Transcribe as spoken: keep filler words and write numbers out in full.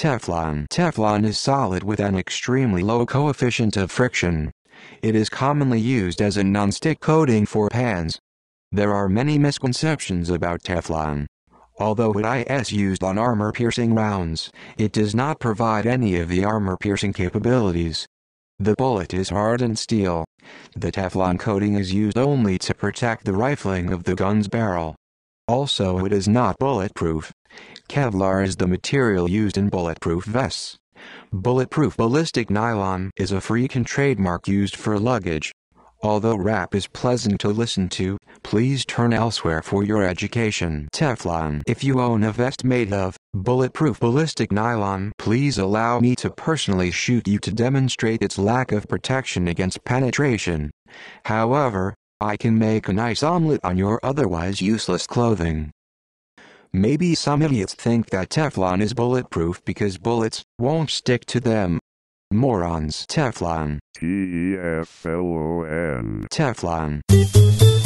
Teflon. Teflon is solid with an extremely low coefficient of friction. It is commonly used as a non-stick coating for pans. There are many misconceptions about Teflon. Although it is used on armor-piercing rounds, it does not provide any of the armor-piercing capabilities. The bullet is hardened steel. The Teflon coating is used only to protect the rifling of the gun's barrel. Also, it is not bulletproof. Kevlar is the material used in bulletproof vests. Bulletproof ballistic nylon is a freaking trademark used for luggage. Although rap is pleasant to listen to, please turn elsewhere for your education. Teflon. If you own a vest made of bulletproof ballistic nylon, please allow me to personally shoot you to demonstrate its lack of protection against penetration. However, I can make a nice omelet on your otherwise useless clothing. Maybe some idiots think that Teflon is bulletproof because bullets won't stick to them. Morons. Teflon. T E F L O N. Teflon.